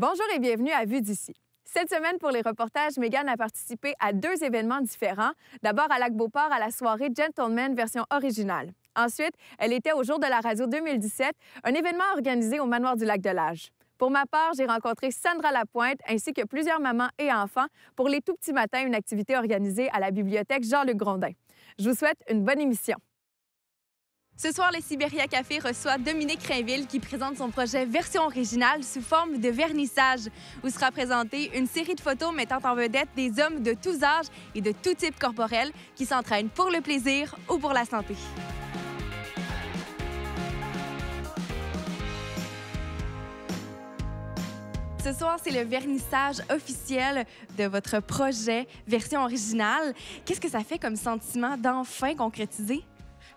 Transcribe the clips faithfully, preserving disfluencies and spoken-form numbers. Bonjour et bienvenue à Vu d'ici. Cette semaine, pour les reportages, Mégane a participé à deux événements différents. D'abord à Lac-Beauport, à la soirée Gentleman version originale. Ensuite, elle était au Jour de la radio deux mille dix-sept, un événement organisé au Manoir du Lac-Delage. Pour ma part, j'ai rencontré Sandra Lapointe ainsi que plusieurs mamans et enfants pour les tout-petits matins, une activité organisée à la bibliothèque Jean-Luc Grondin. Je vous souhaite une bonne émission. Ce soir, le Sibéria Café reçoit Dominique Rainville qui présente son projet version originale sous forme de vernissage où sera présentée une série de photos mettant en vedette des hommes de tous âges et de tout type corporel qui s'entraînent pour le plaisir ou pour la santé. Ce soir, c'est le vernissage officiel de votre projet version originale. Qu'est-ce que ça fait comme sentiment d'enfin concrétiser?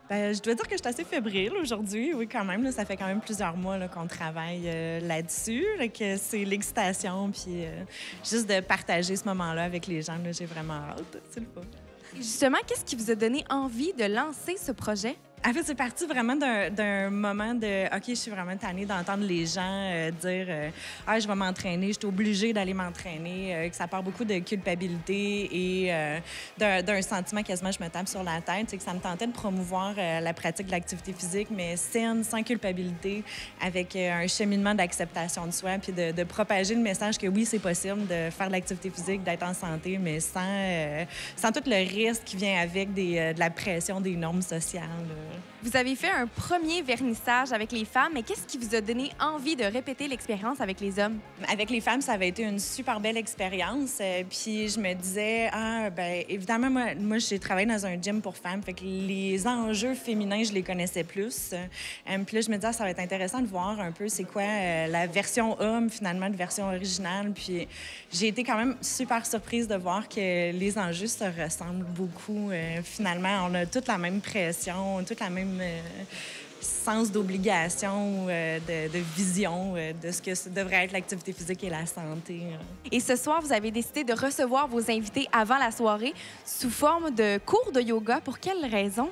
Bien, je dois dire que je suis assez fébrile aujourd'hui. Oui, quand même. Là, ça fait quand même plusieurs mois qu'on travaille euh, là-dessus. Là, c'est l'excitation. Puis euh, juste de partager ce moment-là avec les gens, j'ai vraiment hâte. C'est le fun. Justement, qu'est-ce qui vous a donné envie de lancer ce projet? En fait, c'est parti vraiment d'un moment de « OK, je suis vraiment tannée d'entendre les gens euh, dire euh, « Ah, je vais m'entraîner, je suis obligée d'aller m'entraîner euh, », que ça part beaucoup de culpabilité et euh, d'un sentiment quasiment je me tape sur la tête. C'est que ça me tentait de promouvoir euh, la pratique de l'activité physique, mais saine, sans culpabilité, avec euh, un cheminement d'acceptation de soi, puis de, de propager le message que oui, c'est possible de faire de l'activité physique, d'être en santé, mais sans, euh, sans tout le risque qui vient avec des, euh, de la pression des normes sociales. Là. Vous avez fait un premier vernissage avec les femmes, mais qu'est-ce qui vous a donné envie de répéter l'expérience avec les hommes? Avec les femmes, ça avait été une super belle expérience. Euh, puis je me disais, ah, ben évidemment, moi, moi j'ai travaillé dans un gym pour femmes, fait que les enjeux féminins, je les connaissais plus. Euh, puis là, je me disais, ah, ça va être intéressant de voir un peu c'est quoi euh, la version homme, finalement, de version originale. Puis j'ai été quand même super surprise de voir que les enjeux se ressemblent beaucoup. Euh, finalement, on a toute la même pression, toute la même euh, sens d'obligation, euh, de, de vision euh, de ce que ça devrait être l'activité physique et la santé. Hein. Et ce soir, vous avez décidé de recevoir vos invités avant la soirée sous forme de cours de yoga. Pour quelles raisons?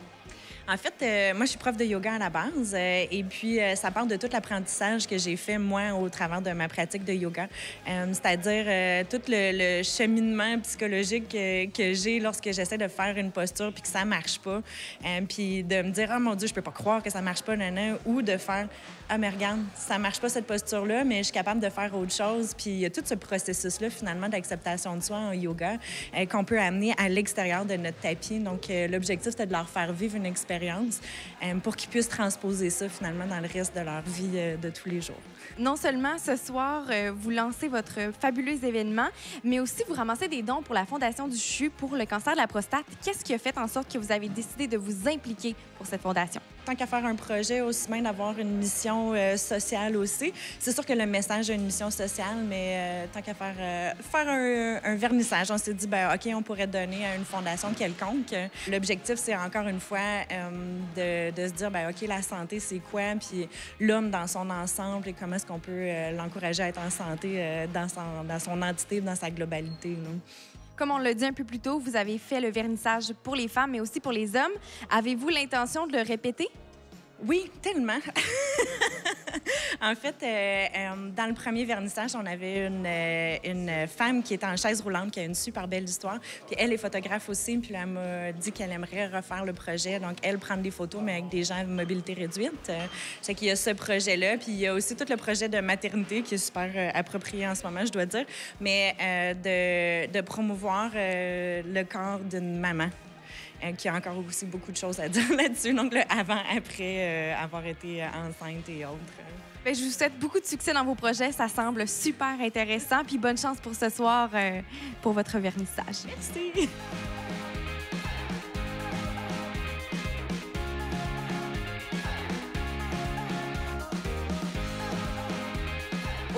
En fait, euh, moi, je suis prof de yoga à la base euh, et puis euh, ça part de tout l'apprentissage que j'ai fait, moi, au travers de ma pratique de yoga. Euh, C'est-à-dire euh, tout le, le cheminement psychologique que, que j'ai lorsque j'essaie de faire une posture puis que ça marche pas. Euh, puis de me dire « Ah, oh, mon Dieu, je peux pas croire que ça marche pas, nanana », ou de faire « Ah, mais regarde, ça marche pas cette posture-là, mais je suis capable de faire autre chose. » Puis il y a tout ce processus-là, finalement, d'acceptation de soi en yoga euh, qu'on peut amener à l'extérieur de notre tapis. Donc, euh, l'objectif, c'était de leur faire vivre une expérience pour qu'ils puissent transposer ça, finalement, dans le reste de leur vie de tous les jours. Non seulement ce soir, vous lancez votre fabuleux événement, mais aussi vous ramassez des dons pour la Fondation du C H U pour le cancer de la prostate. Qu'est-ce qui a fait en sorte que vous avez décidé de vous impliquer pour cette fondation? Tant qu'à faire un projet, aussi bien d'avoir une mission euh, sociale aussi. C'est sûr que le message a une mission sociale, mais euh, tant qu'à faire, euh, faire un, un vernissage, on s'est dit, bien, OK, on pourrait donner à une fondation quelconque. L'objectif, c'est encore une fois euh, de, de se dire, bien, OK, la santé, c'est quoi? Puis l'homme dans son ensemble et comment est-ce qu'on peut euh, l'encourager à être en santé euh, dans, son, dans son entité, dans sa globalité, non? Comme on l'a dit un peu plus tôt, vous avez fait le vernissage pour les femmes, mais aussi pour les hommes. Avez-vous l'intention de le répéter? Oui, tellement. En fait, euh, euh, dans le premier vernissage, on avait une, euh, une femme qui était en chaise roulante, qui a une super belle histoire. Puis elle est photographe aussi, puis elle m'a dit qu'elle aimerait refaire le projet. Donc, elle prend des photos, mais avec des gens à mobilité réduite. Euh, c'est qu'il y a ce projet-là. Puis il y a aussi tout le projet de maternité qui est super euh, approprié en ce moment, je dois dire, mais euh, de, de promouvoir euh, le corps d'une maman. Euh, qui a encore aussi beaucoup de choses à dire là-dessus, donc le avant, après euh, avoir été euh, enceinte et autres. Bien, je vous souhaite beaucoup de succès dans vos projets. Ça semble super intéressant. Puis bonne chance pour ce soir, euh, pour votre vernissage. Merci!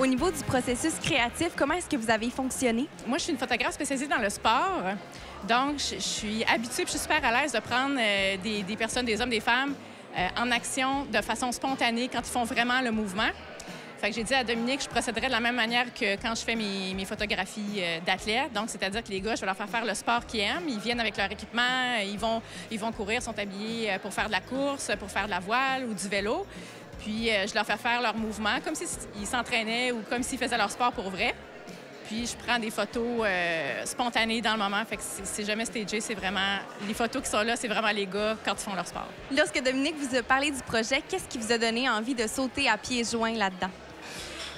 Au niveau du processus créatif, comment est-ce que vous avez fonctionné? Moi, je suis une photographe spécialisée dans le sport. Donc, je, je suis habituée, je suis super à l'aise de prendre euh, des, des personnes, des hommes, des femmes, euh, en action de façon spontanée quand ils font vraiment le mouvement. Fait que j'ai dit à Dominique, je procéderais de la même manière que quand je fais mes, mes photographies euh, d'athlètes. Donc, c'est-à-dire que les gars, je vais leur faire faire le sport qu'ils aiment. Ils viennent avec leur équipement, ils vont, ils vont courir, sont habillés pour faire de la course, pour faire de la voile ou du vélo. Puis euh, je leur fais faire leurs mouvements comme s'ils s'entraînaient ou comme s'ils faisaient leur sport pour vrai. Puis je prends des photos euh, spontanées dans le moment. Fait que c'est jamais stagé, c'est vraiment... Les photos qui sont là, c'est vraiment les gars quand ils font leur sport. Lorsque Dominique vous a parlé du projet, qu'est-ce qui vous a donné envie de sauter à pieds joints là-dedans?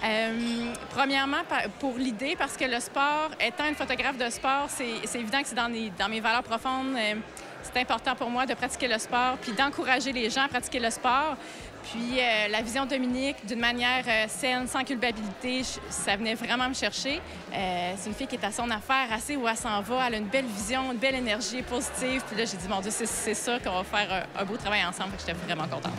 Euh, premièrement, pour l'idée, parce que le sport, étant une photographe de sport, c'est évident que c'est dans, dans mes valeurs profondes. Euh, c'est important pour moi de pratiquer le sport puis d'encourager les gens à pratiquer le sport. Puis euh, la vision de Dominique, d'une manière euh, saine, sans culpabilité, je, ça venait vraiment me chercher. Euh, c'est une fille qui est à son affaire, elle sait où elle s'en va, elle a une belle vision, une belle énergie positive. Puis là, j'ai dit, mon Dieu, c'est ça qu'on va faire un, un beau travail ensemble. Fait que j'étais vraiment contente.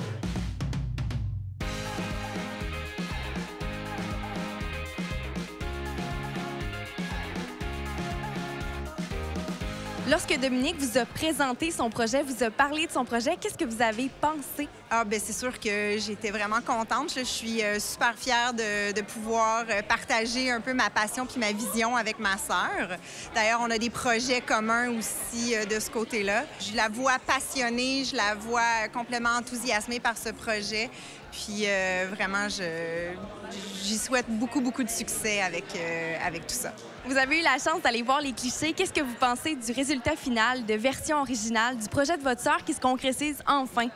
Lorsque Dominique vous a présenté son projet, vous a parlé de son projet, qu'est-ce que vous avez pensé? Ah, bien, c'est sûr que j'étais vraiment contente. Je suis super fière de, de pouvoir partager un peu ma passion puis ma vision avec ma sœur. D'ailleurs, on a des projets communs aussi de ce côté-là. Je la vois passionnée, je la vois complètement enthousiasmée par ce projet. Puis euh, vraiment, j'y souhaite beaucoup, beaucoup de succès avec, euh, avec tout ça. Vous avez eu la chance d'aller voir les clichés. Qu'est-ce que vous pensez du résultat final, de version originale, du projet de votre sœur qui se concrétise enfin?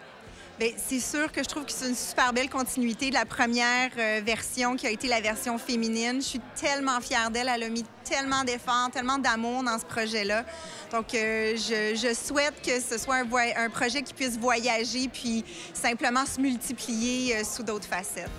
Bien, c'est sûr que je trouve que c'est une super belle continuité de la première euh, version qui a été la version féminine. Je suis tellement fière d'elle. Elle a mis tellement d'efforts, tellement d'amour dans ce projet-là. Donc, euh, je, je souhaite que ce soit un, un projet qui puisse voyager puis simplement se multiplier euh, sous d'autres facettes.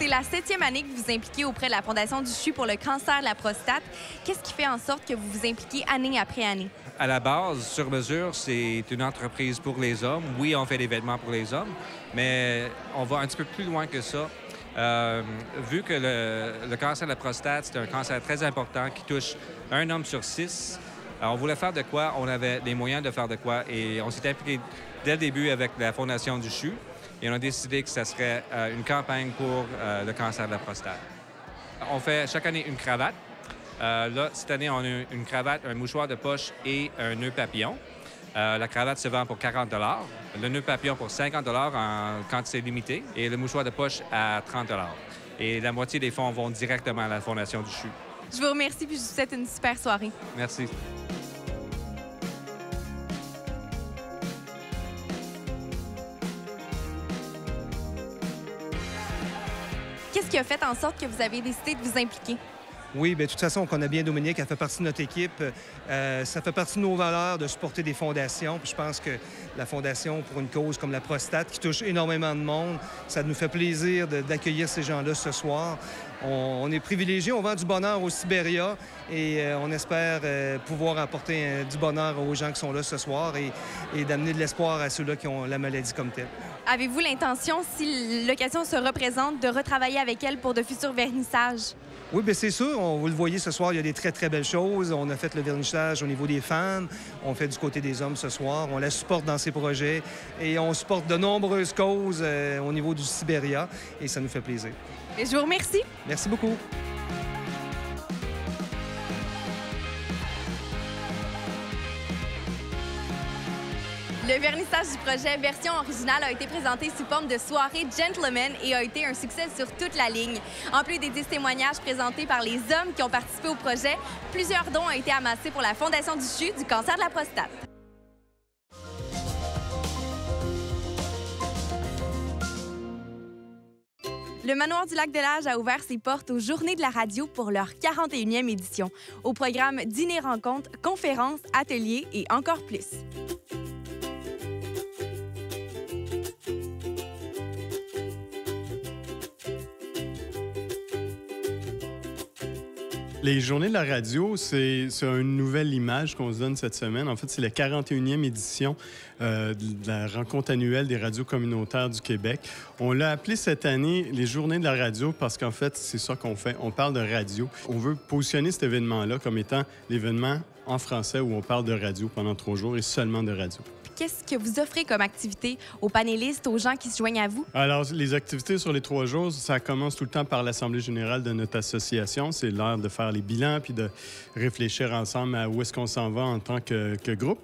C'est la septième année que vous vous impliquez auprès de la Fondation du C H U pour le cancer de la prostate. Qu'est-ce qui fait en sorte que vous vous impliquez année après année? À la base, Sur mesure, c'est une entreprise pour les hommes. Oui, on fait des vêtements pour les hommes, mais on va un petit peu plus loin que ça. Euh, vu que le, le cancer de la prostate, c'est un cancer très important qui touche un homme sur six, alors on voulait faire de quoi, on avait les moyens de faire de quoi. Et on s'est impliqué dès le début avec la Fondation du C H U. Et on a décidé que ça serait euh, une campagne pour euh, le cancer de la prostate. On fait chaque année une cravate. Euh, là, cette année, on a une cravate, un mouchoir de poche et un nœud papillon. Euh, la cravate se vend pour quarante dollars, le nœud papillon pour cinquante dollars en quantité limitée et le mouchoir de poche à trente dollars. Et la moitié des fonds vont directement à la Fondation du C H U. Je vous remercie puis je vous souhaite une super soirée. Merci. Qui a fait en sorte que vous avez décidé de vous impliquer? Oui, bien, de toute façon, on connaît bien Dominique, elle fait partie de notre équipe. Euh, ça fait partie de nos valeurs de supporter des fondations. Puis je pense que la fondation pour une cause comme la prostate, qui touche énormément de monde, ça nous fait plaisir d'accueillir ces gens-là ce soir. On, on est privilégiés, on vend du bonheur au Sibéria et euh, on espère euh, pouvoir apporter euh, du bonheur aux gens qui sont là ce soir et, et d'amener de l'espoir à ceux-là qui ont la maladie comme telle. Avez-vous l'intention, si l'occasion se représente, de retravailler avec elle pour de futurs vernissages? Oui, bien c'est sûr. On, vous le voyez ce soir, il y a des très, très belles choses. On a fait le vernissage au niveau des femmes. On fait du côté des hommes ce soir. On la supporte dans ses projets et on supporte de nombreuses causes euh, au niveau du Sibéria et ça nous fait plaisir. Et je vous remercie. Merci beaucoup. Le vernissage du projet version originale a été présenté sous forme de soirée Gentlemen et a été un succès sur toute la ligne. En plus des dix témoignages présentés par les hommes qui ont participé au projet, plusieurs dons ont été amassés pour la Fondation du C H U du cancer de la prostate. Le Manoir du Lac-Delage a ouvert ses portes aux Journées de la radio pour leur quarante et unième édition. Au programme dîner-rencontres, conférences, ateliers et encore plus. Les Journées de la radio, c'est une nouvelle image qu'on se donne cette semaine. En fait, c'est la quarante et unième édition euh, de la rencontre annuelle des radios communautaires du Québec. On l'a appelée cette année les Journées de la radio parce qu'en fait, c'est ça qu'on fait. On parle de radio. On veut positionner cet événement-là comme étant l'événement en français où on parle de radio pendant trois jours et seulement de radio. qu'est-ce que vous offrez comme activité aux panélistes, aux gens qui se joignent à vous? Alors, les activités sur les trois jours, ça commence tout le temps par l'Assemblée générale de notre association. C'est l'heure de faire les bilans puis de réfléchir ensemble à où est-ce qu'on s'en va en tant que, que groupe.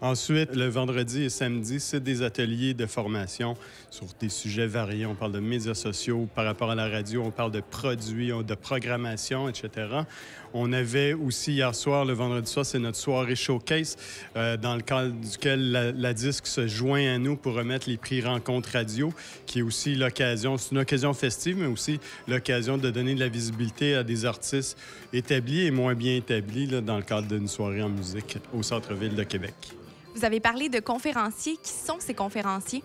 Ensuite, le vendredi et samedi, c'est des ateliers de formation sur des sujets variés. On parle de médias sociaux, par rapport à la radio, on parle de produits, de programmation, et cetera. On avait aussi hier soir, le vendredi soir, c'est notre soirée showcase euh, dans le cadre duquel la, la disque se joint à nous pour remettre les prix Rencontres Radio, qui est aussi l'occasion, c'est une occasion festive, mais aussi l'occasion de donner de la visibilité à des artistes établis et moins bien établis là, dans le cadre d'une soirée en musique au centre-ville de Québec. Vous avez parlé de conférenciers. Qui sont ces conférenciers?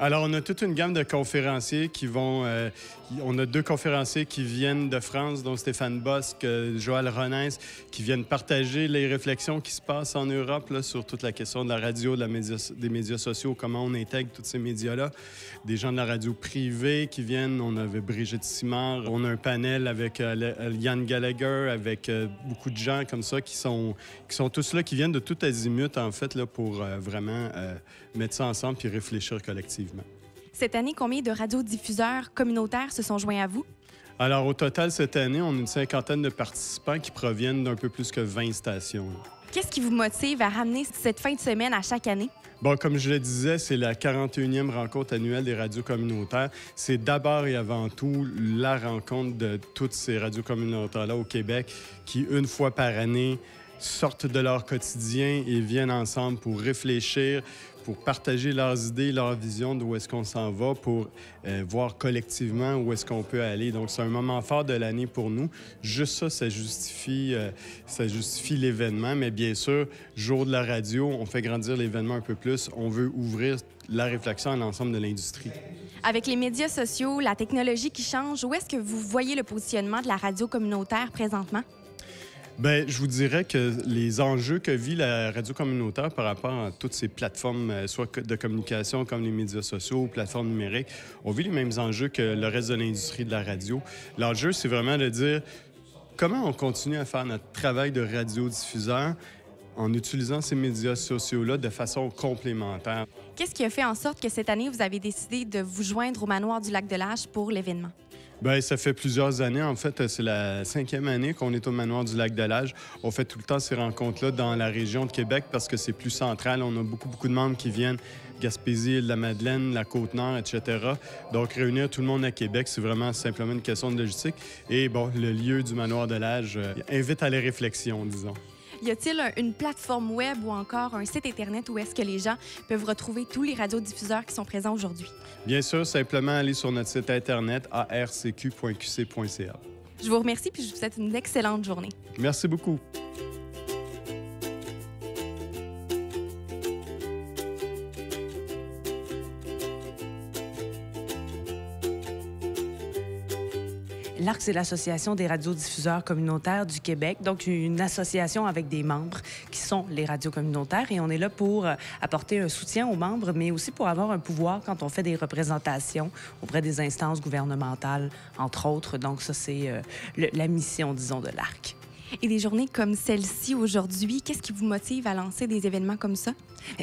Alors, on a toute une gamme de conférenciers qui vont... Euh, on a deux conférenciers qui viennent de France, dont Stéphane Bosque, euh, Joël Renes, qui viennent partager les réflexions qui se passent en Europe là, sur toute la question de la radio, de la média, des médias sociaux, comment on intègre tous ces médias-là. Des gens de la radio privée qui viennent. On avait Brigitte Simard. On a un panel avec euh, Yann Gallagher, avec euh, beaucoup de gens comme ça qui sont, qui sont tous là, qui viennent de tout azimut, en fait, là, pour euh, vraiment euh, mettre ça ensemble puis réfléchir collectivement. Cette année, combien de radiodiffuseurs communautaires se sont joints à vous? Alors, au total, cette année, on a une cinquantaine de participants qui proviennent d'un peu plus que vingt stations. Qu'est-ce qui vous motive à ramener cette fin de semaine à chaque année? Bon, comme je le disais, c'est la quarante et unième rencontre annuelle des radios communautaires. C'est d'abord et avant tout la rencontre de toutes ces radios communautaires-là au Québec qui, une fois par année, sortent de leur quotidien et viennent ensemble pour réfléchir, pour partager leurs idées, leur vision d'où est-ce qu'on s'en va, pour euh, voir collectivement où est-ce qu'on peut aller. Donc, c'est un moment fort de l'année pour nous. Juste ça, ça justifie, euh, ça justifie l'événement. Mais bien sûr, jour de la radio, on fait grandir l'événement un peu plus. On veut ouvrir la réflexion à l'ensemble de l'industrie. Avec les médias sociaux, la technologie qui change, où est-ce que vous voyez le positionnement de la radio communautaire présentement? Bien, je vous dirais que les enjeux que vit la radio communautaire par rapport à toutes ces plateformes, soit de communication comme les médias sociaux ou plateformes numériques, on vit les mêmes enjeux que le reste de l'industrie de la radio. L'enjeu, c'est vraiment de dire comment on continue à faire notre travail de radiodiffuseur en utilisant ces médias sociaux-là de façon complémentaire. Qu'est-ce qui a fait en sorte que cette année, vous avez décidé de vous joindre au Manoir du Lac-Delage pour l'événement? Bien, ça fait plusieurs années. En fait, c'est la cinquième année qu'on est au Manoir du Lac-Delage. On fait tout le temps ces rencontres-là dans la région de Québec parce que c'est plus central. On a beaucoup, beaucoup de membres qui viennent Gaspésie, Île-de-la-Madeleine, la Côte-Nord, et cetera. Donc, réunir tout le monde à Québec, c'est vraiment simplement une question de logistique. Et bon, le lieu du Manoir du Lac-Delage euh, invite à la réflexion, disons. Y a-t-il un, une plateforme web ou encore un site Internet où est-ce que les gens peuvent retrouver tous les radiodiffuseurs qui sont présents aujourd'hui? Bien sûr, simplement aller sur notre site Internet arcq point q c point c a. Je vous remercie puis je vous souhaite une excellente journée. Merci beaucoup. L'Arc, c'est l'Association des radiodiffuseurs communautaires du Québec, donc une association avec des membres qui sont les radios communautaires. Et on est là pour apporter un soutien aux membres, mais aussi pour avoir un pouvoir quand on fait des représentations auprès des instances gouvernementales, entre autres. Donc ça, c'est euh, le, la mission, disons, de l'Arc. Et des journées comme celle-ci aujourd'hui, qu'est-ce qui vous motive à lancer des événements comme ça?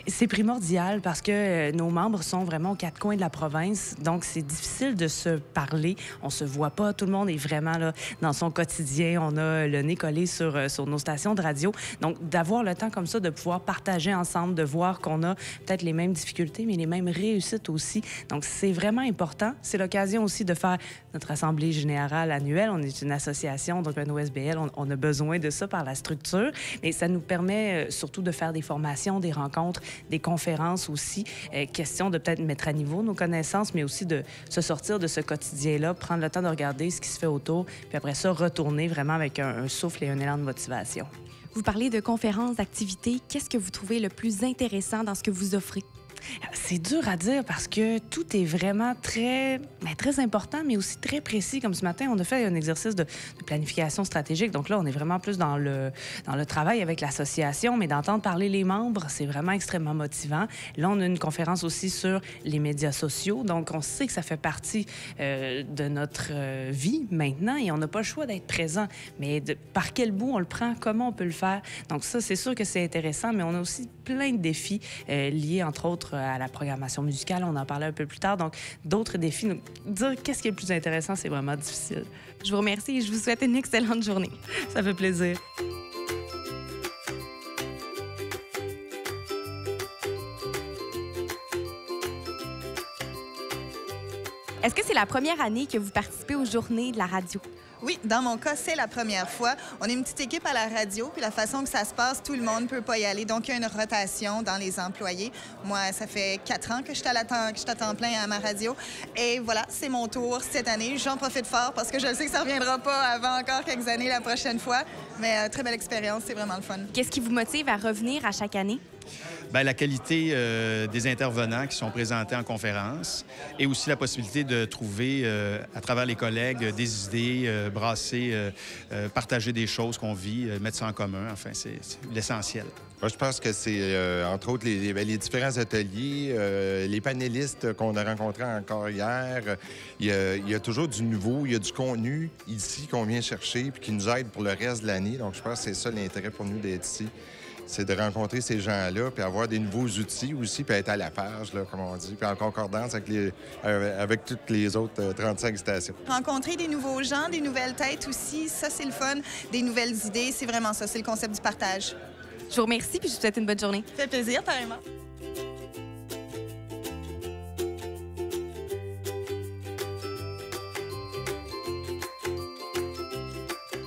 C'est primordial parce que nos membres sont vraiment aux quatre coins de la province, donc c'est difficile de se parler. On se voit pas, tout le monde est vraiment là dans son quotidien. On a le nez collé sur, sur nos stations de radio. Donc, d'avoir le temps comme ça, de pouvoir partager ensemble, de voir qu'on a peut-être les mêmes difficultés, mais les mêmes réussites aussi. Donc, c'est vraiment important. C'est l'occasion aussi de faire notre Assemblée générale annuelle. On est une association, donc un O S B L, on, on a besoin de ça par la structure, mais ça nous permet surtout de faire des formations, des rencontres, des conférences aussi. Eh, question de peut-être mettre à niveau nos connaissances, mais aussi de se sortir de ce quotidien-là, prendre le temps de regarder ce qui se fait autour, puis après ça, retourner vraiment avec un, un souffle et un élan de motivation. Vous parlez de conférences, d'activités. Qu'est-ce que vous trouvez le plus intéressant dans ce que vous offrez? C'est dur à dire parce que tout est vraiment très, bien, très important, mais aussi très précis. Comme ce matin, on a fait un exercice de, de planification stratégique. Donc là, on est vraiment plus dans le, dans le travail avec l'association, mais d'entendre parler les membres, c'est vraiment extrêmement motivant. Là, on a une conférence aussi sur les médias sociaux. Donc, on sait que ça fait partie euh, de notre euh, vie maintenant et on n'a pas le choix d'être présent. Mais de, par quel bout on le prend? Comment on peut le faire? Donc ça, c'est sûr que c'est intéressant, mais on a aussi plein de défis euh, liés, entre autres, à la programmation musicale. On en parlait un peu plus tard. Donc, d'autres défis. Donc, dire qu'est-ce qui est le plus intéressant, c'est vraiment difficile. Je vous remercie et je vous souhaite une excellente journée. Ça fait plaisir. Est-ce que c'est la première année que vous participez aux Journées de la radio? Oui, dans mon cas, c'est la première fois. On est une petite équipe à la radio, puis la façon que ça se passe, tout le monde ne peut pas y aller. Donc, il y a une rotation dans les employés. Moi, ça fait quatre ans que je suis à, la temps, que je suis à temps plein à ma radio. Et voilà, c'est mon tour cette année. J'en profite fort parce que je sais que ça ne reviendra pas avant encore quelques années la prochaine fois. Mais euh, très belle expérience, c'est vraiment le fun. Qu'est-ce qui vous motive à revenir à chaque année? Bien, la qualité euh, des intervenants qui sont présentés en conférence et aussi la possibilité de trouver, euh, à travers les collègues, des idées, euh, brasser, euh, euh, partager des choses qu'on vit, euh, mettre ça en commun. Enfin, c'est l'essentiel. Moi, je pense que c'est, euh, entre autres, les, les, les différents ateliers, euh, les panélistes qu'on a rencontrés encore hier. Il y a, il y a toujours du nouveau, il y a du contenu ici qu'on vient chercher puis qui nous aide pour le reste de l'année. Donc, je pense que c'est ça l'intérêt pour nous d'être ici. C'est de rencontrer ces gens-là, puis avoir des nouveaux outils aussi, puis être à la page, là, comme on dit, puis en concordance avec, les, avec toutes les autres trente-cinq stations. Rencontrer des nouveaux gens, des nouvelles têtes aussi, ça, c'est le fun. Des nouvelles idées, c'est vraiment ça, c'est le concept du partage. Je vous remercie, puis je vous souhaite une bonne journée. Ça fait plaisir, pareillement.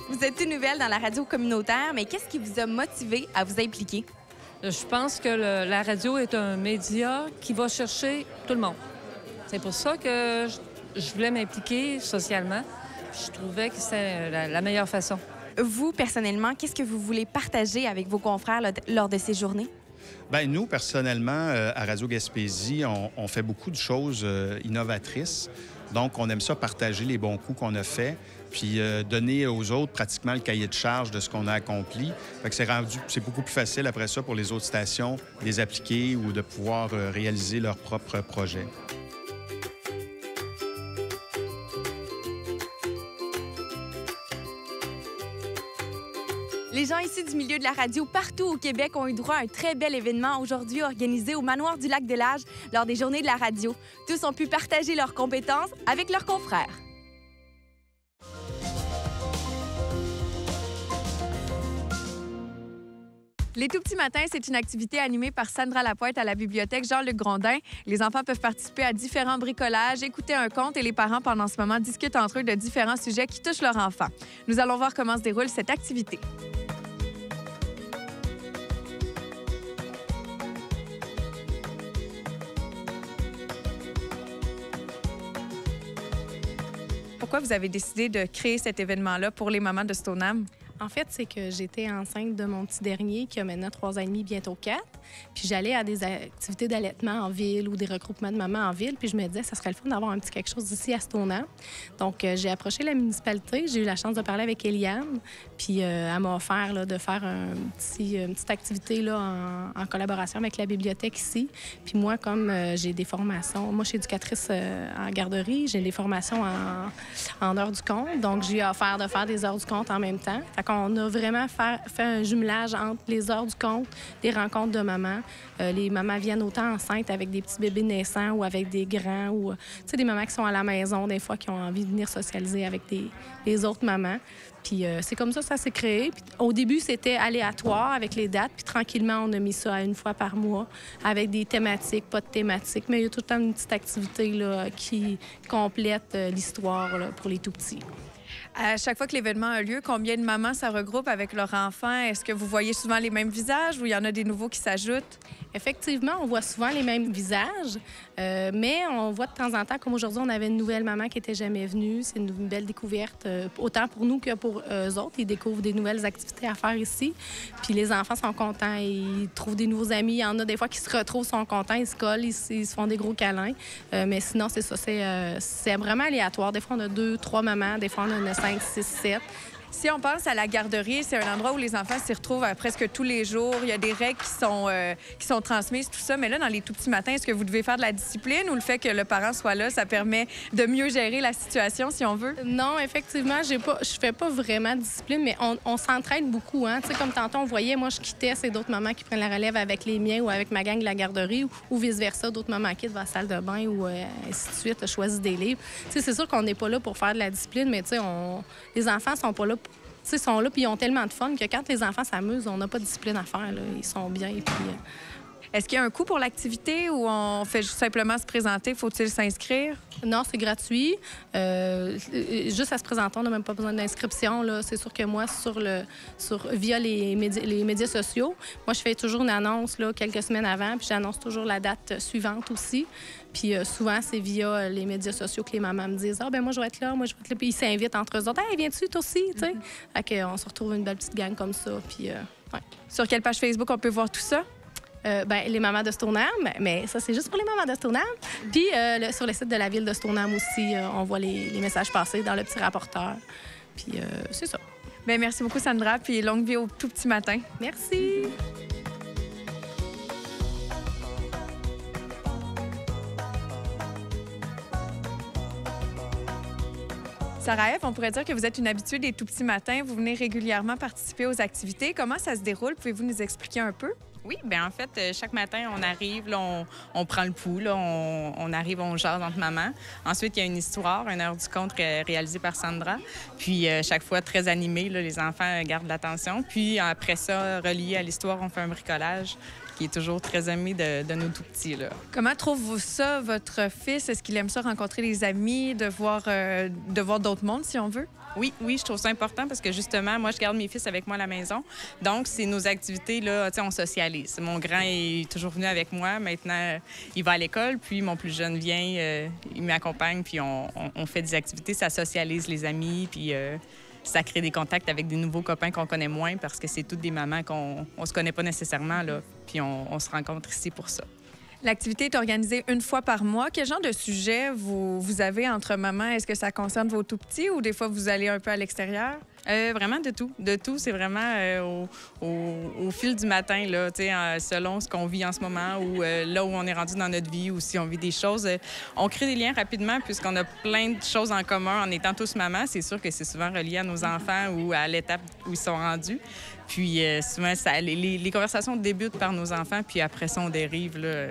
Vous êtes une nouvelle dans la radio communautaire, mais qu'est-ce qui vous a motivé à vous impliquer? Je pense que le, la radio est un média qui va chercher tout le monde. C'est pour ça que je, je voulais m'impliquer socialement. Je trouvais que c'était la, la meilleure façon. Vous, personnellement, qu'est-ce que vous voulez partager avec vos confrères là, lors de ces journées? Bien, nous, personnellement, euh, à Radio Gaspésie, on, on fait beaucoup de choses euh, innovatrices. Donc, on aime ça partager les bons coups qu'on a faits, puis euh, donner aux autres pratiquement le cahier de charge de ce qu'on a accompli. Fait que c'est rendu, c'est beaucoup plus facile après ça pour les autres stations de les appliquer ou de pouvoir euh, réaliser leurs propres projets. Les gens ici du milieu de la radio partout au Québec ont eu droit à un très bel événement aujourd'hui organisé au Manoir du Lac-Delage lors des Journées de la radio. Tous ont pu partager leurs compétences avec leurs confrères. Les tout-petits matins, c'est une activité animée par Sandra Lapointe à la bibliothèque Jean-Luc Grondin. Les enfants peuvent participer à différents bricolages, écouter un conte et les parents, pendant ce moment, discutent entre eux de différents sujets qui touchent leur enfant. Nous allons voir comment se déroule cette activité. Pourquoi vous avez décidé de créer cet événement-là pour les mamans de Stoneham? En fait, c'est que j'étais enceinte de mon petit dernier qui a maintenant trois ans et demi, bientôt quatre. Puis j'allais à des activités d'allaitement en ville ou des regroupements de mamans en ville. Puis je me disais, ça serait le fun d'avoir un petit quelque chose ici à Stoneham. Donc, euh, j'ai approché la municipalité. J'ai eu la chance de parler avec Eliane. Puis euh, elle m'a offert là, de faire un petit, une petite activité là, en, en collaboration avec la bibliothèque ici. Puis moi, comme euh, j'ai des formations... Moi, je suis éducatrice euh, en garderie. J'ai des formations en, en heures du compte. Donc, j'ai offert de faire des heures du compte en même temps. On a vraiment fait, fait un jumelage entre les heures du compte, des rencontres de mamans. Euh, les mamans viennent autant enceintes avec des petits bébés naissants ou avec des grands ou, tu sais, des mamans qui sont à la maison des fois qui ont envie de venir socialiser avec des, les autres mamans. Puis euh, c'est comme ça que ça s'est créé. Puis, au début, c'était aléatoire avec les dates. Puis tranquillement, on a mis ça à une fois par mois avec des thématiques, pas de thématiques. Mais il y a tout le temps une petite activité là, qui complète euh, l'histoire pour les tout-petits. À chaque fois que l'événement a lieu, combien de mamans ça regroupe avec leurs enfants? Est-ce que vous voyez souvent les mêmes visages ou il y en a des nouveaux qui s'ajoutent? Effectivement, on voit souvent les mêmes visages, euh, mais on voit de temps en temps, comme aujourd'hui, on avait une nouvelle maman qui n'était jamais venue. C'est une belle découverte, euh, autant pour nous que pour eux autres. Ils découvrent des nouvelles activités à faire ici, puis les enfants sont contents. Ils trouvent des nouveaux amis. Il y en a des fois qui se retrouvent, sont contents, ils se collent, ils, ils se font des gros câlins. Euh, mais sinon, c'est ça, c'est euh, vraiment aléatoire. Des fois, on a deux, trois mamans, des fois, on en a cinq, six, sept. Si on pense à la garderie, c'est un endroit où les enfants s'y retrouvent à presque tous les jours. Il y a des règles qui sont, euh, qui sont transmises, tout ça. Mais là, dans les tout petits matins, est-ce que vous devez faire de la discipline ou le fait que le parent soit là, ça permet de mieux gérer la situation, si on veut? Non, effectivement, j'ai pas, je fais pas vraiment de discipline, mais on, on s'entraide beaucoup. Hein? Tu sais, comme tantôt, on voyait, moi, je quittais, c'est d'autres mamans qui prennent la relève avec les miens ou avec ma gang de la garderie ou, ou vice-versa. D'autres mamans quittent dans la salle de bain ou euh, ainsi de suite, choisissent des livres. Tu sais, c'est sûr qu'on n'est pas là pour faire de la discipline, mais tu sais, on... les enfants sont pas là. Ils sont là puis ils ont tellement de fun que quand les enfants s'amusent, on n'a pas de discipline à faire. Là. Ils sont bien. Puis... Est-ce qu'il y a un coût pour l'activité ou on fait juste simplement se présenter? Faut-il s'inscrire? Non, c'est gratuit. Euh, juste à se présenter, on n'a même pas besoin d'inscription. C'est sûr que moi, sur le, sur, via les, médi les médias sociaux, moi, je fais toujours une annonce là, quelques semaines avant, puis j'annonce toujours la date suivante aussi. Puis euh, souvent, c'est via les médias sociaux que les mamans me disent « Ah, ben moi, je vais être là, moi, je vais être là. » Puis ils s'invitent entre eux autres. « Hey, viens-tu, toi aussi? Mm » -hmm. Fait qu'on se retrouve une belle petite gang comme ça. Puis, euh, ouais. Sur quelle page Facebook on peut voir tout ça? Euh, ben, les mamans de Stoneham, mais ça, c'est juste pour les mamans de Stoneham. Puis euh, le, sur le site de la ville de Stoneham aussi, euh, on voit les, les messages passer dans le petit rapporteur. Puis euh, c'est ça. Bien, merci beaucoup, Sandra. Puis longue vie au tout petit matin. Merci. Sarah-Ève, on pourrait dire que vous êtes une habituée des tout petits matins. Vous venez régulièrement participer aux activités. Comment ça se déroule? Pouvez-vous nous expliquer un peu? Oui, bien en fait, chaque matin, on arrive, là, on, on prend le pouls, là, on, on arrive, on jase entre mamans. Ensuite, il y a une histoire, une heure du conte ré réalisée par Sandra. Puis, euh, chaque fois, très animée, là, les enfants gardent l'attention. Puis, après ça, relié à l'histoire, on fait un bricolage qui est toujours très aimé de, de nos tout-petits. Comment trouve-vous ça, votre fils? Est-ce qu'il aime ça, rencontrer des amis, de voir euh, de voir d'autres mondes, si on veut? Oui, oui, je trouve ça important parce que, justement, moi, je garde mes fils avec moi à la maison. Donc, c'est nos activités, là, tu sais, on socialise. Mon grand est toujours venu avec moi. Maintenant, il va à l'école, puis mon plus jeune vient, euh, il m'accompagne, puis on, on, on fait des activités. Ça socialise les amis, puis... Euh, ça crée des contacts avec des nouveaux copains qu'on connaît moins parce que c'est toutes des mamans qu'on ne se connaît pas nécessairement, là, puis on, on se rencontre ici pour ça. L'activité est organisée une fois par mois. Quel genre de sujet vous, vous avez entre mamans? Est-ce que ça concerne vos tout-petits ou des fois vous allez un peu à l'extérieur? Euh, vraiment de tout. De tout, c'est vraiment euh, au, au, au fil du matin, là, tu sais, euh, selon ce qu'on vit en ce moment ou euh, là où on est rendu dans notre vie ou si on vit des choses. Euh, on crée des liens rapidement puisqu'on a plein de choses en commun en étant tous mamans. C'est sûr que c'est souvent relié à nos enfants ou à l'étape où ils sont rendus. Puis euh, souvent, ça, les, les conversations débutent par nos enfants puis après ça, on dérive là,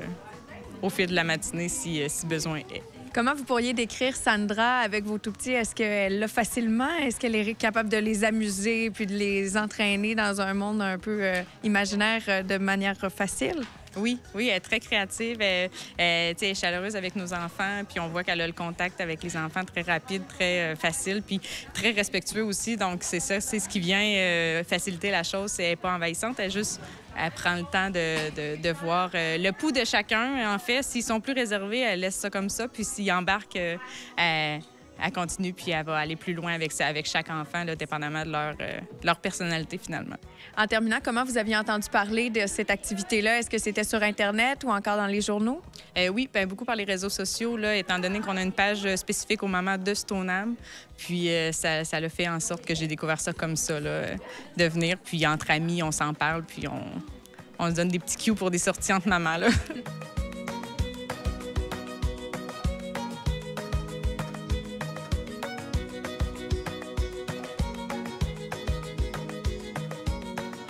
au fil de la matinée si, si besoin est. Comment vous pourriez décrire Sandra avec vos tout-petits? Est-ce qu'elle l'a facilement? Est-ce qu'elle est capable de les amuser puis de les entraîner dans un monde un peu euh, imaginaire euh, de manière facile? Oui, oui, elle est très créative. Elle, elle, elle est chaleureuse avec nos enfants. Puis on voit qu'elle a le contact avec les enfants très rapide, très euh, facile, puis très respectueux aussi. Donc c'est ça, c'est ce qui vient euh, faciliter la chose. Elle n'est pas envahissante, elle juste... Elle prend le temps de, de, de voir euh, le pouls de chacun. En fait, s'ils sont plus réservés, elle laisse ça comme ça. Puis s'ils embarquent, euh, elle, elle continue. Puis elle va aller plus loin avec, ça, avec chaque enfant, là, dépendamment de leur, euh, de leur personnalité, finalement. En terminant, comment vous aviez entendu parler de cette activité-là? Est-ce que c'était sur Internet ou encore dans les journaux? Euh, oui, bien, beaucoup par les réseaux sociaux, là, étant donné qu'on a une page spécifique aux mamans de Stoneham. Puis euh, ça, ça le fait en sorte que j'ai découvert ça comme ça, là, euh, de venir. Puis entre amis, on s'en parle, puis on, on se donne des petits cues pour des sorties entre mamans, là.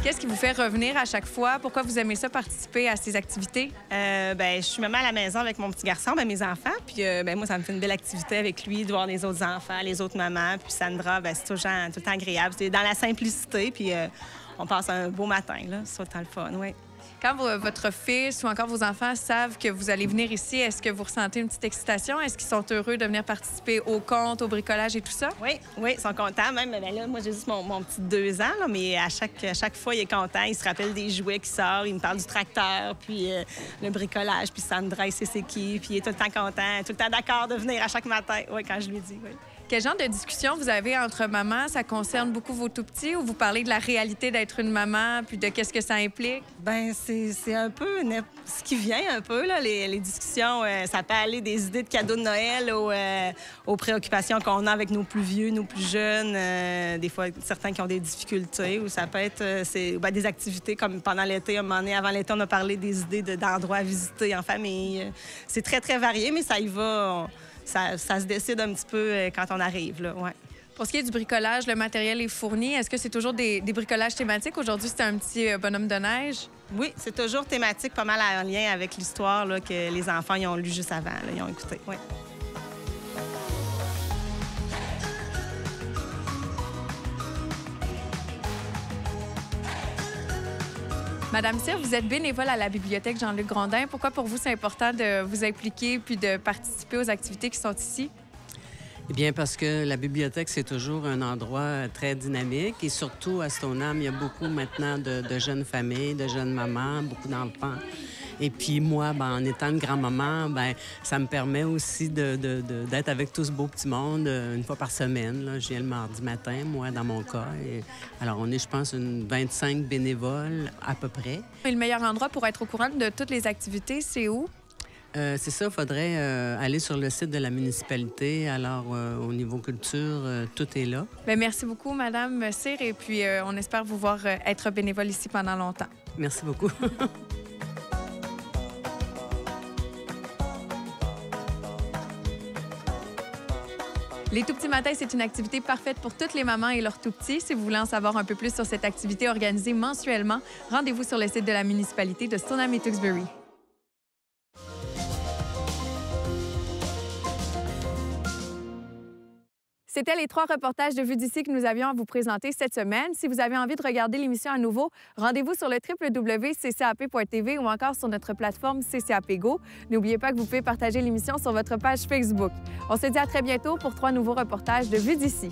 Qu'est-ce qui vous fait revenir à chaque fois? Pourquoi vous aimez ça, participer à ces activités? Euh, ben, je suis maman à la maison avec mon petit garçon, ben, mes enfants. Puis euh, ben, moi, ça me fait une belle activité avec lui, de voir les autres enfants, les autres mamans. Puis Sandra, ben, c'est tout, tout le temps agréable. C'est dans la simplicité, puis euh, on passe un beau matin, là. C'est tout le temps le fun, oui. Quand votre fils ou encore vos enfants savent que vous allez venir ici, est-ce que vous ressentez une petite excitation? Est-ce qu'ils sont heureux de venir participer au conte, au bricolage et tout ça? Oui, oui, ils sont contents. Même ben là, moi, j'ai juste mon, mon petit deux ans, là, mais à chaque, à chaque fois, il est content. Il se rappelle des jouets qui sortent. Il me parle du tracteur, puis euh, le bricolage, puis Sandra, c'est c'est qui. Puis il est tout le temps content, tout le temps d'accord de venir à chaque matin. Oui, quand je lui dis, oui. Quel genre de discussion vous avez entre mamans? Ça concerne beaucoup vos tout-petits ou vous parlez de la réalité d'être une maman puis de qu'est-ce que ça implique? Bien, c'est un peu ce qui vient un peu, là, les, les discussions. Euh, ça peut aller des idées de cadeaux de Noël aux, euh, aux préoccupations qu'on a avec nos plus vieux, nos plus jeunes, euh, des fois certains qui ont des difficultés ou ça peut être euh, ben, des activités comme pendant l'été, un moment donné, avant l'été, on a parlé des idées d'endroits de, à visiter en famille. C'est très, très varié, mais ça y va... On... Ça, ça se décide un petit peu quand on arrive, là, ouais. Pour ce qui est du bricolage, le matériel est fourni. Est-ce que c'est toujours des, des bricolages thématiques? Aujourd'hui, c'est un petit bonhomme de neige. Oui, c'est toujours thématique, pas mal en lien avec l'histoire que les enfants ils ont lu juste avant, là, ils ont écouté, ouais. Madame Cyr, vous êtes bénévole à la Bibliothèque Jean-Luc Grondin. Pourquoi pour vous c'est important de vous impliquer puis de participer aux activités qui sont ici? Eh bien, parce que la bibliothèque, c'est toujours un endroit très dynamique et surtout à Stoneham, il y a beaucoup maintenant de, de jeunes familles, de jeunes mamans, beaucoup d'enfants. Et puis moi, ben, en étant une grand-maman, ben, ça me permet aussi de, de, de, d'être avec tout ce beau petit monde une fois par semaine. Là. Je viens le mardi matin, moi, dans mon cas. Et alors, on est, je pense, une vingt-cinq bénévoles à peu près. Et le meilleur endroit pour être au courant de toutes les activités, c'est où? Euh, c'est ça, il faudrait euh, aller sur le site de la municipalité. Alors, euh, au niveau culture, euh, tout est là. Bien, merci beaucoup, Madame Cyr. Et puis, euh, on espère vous voir euh, être bénévole ici pendant longtemps. Merci beaucoup. Les tout-petits matins, c'est une activité parfaite pour toutes les mamans et leurs tout-petits. Si vous voulez en savoir un peu plus sur cette activité organisée mensuellement, rendez-vous sur le site de la municipalité de Stoneham et Tewkesbury. C'était les trois reportages de Vu d'ici que nous avions à vous présenter cette semaine. Si vous avez envie de regarder l'émission à nouveau, rendez-vous sur le w w w point c c a p point t v ou encore sur notre plateforme C C A P Go. N'oubliez pas que vous pouvez partager l'émission sur votre page Facebook. On se dit à très bientôt pour trois nouveaux reportages de Vu d'ici.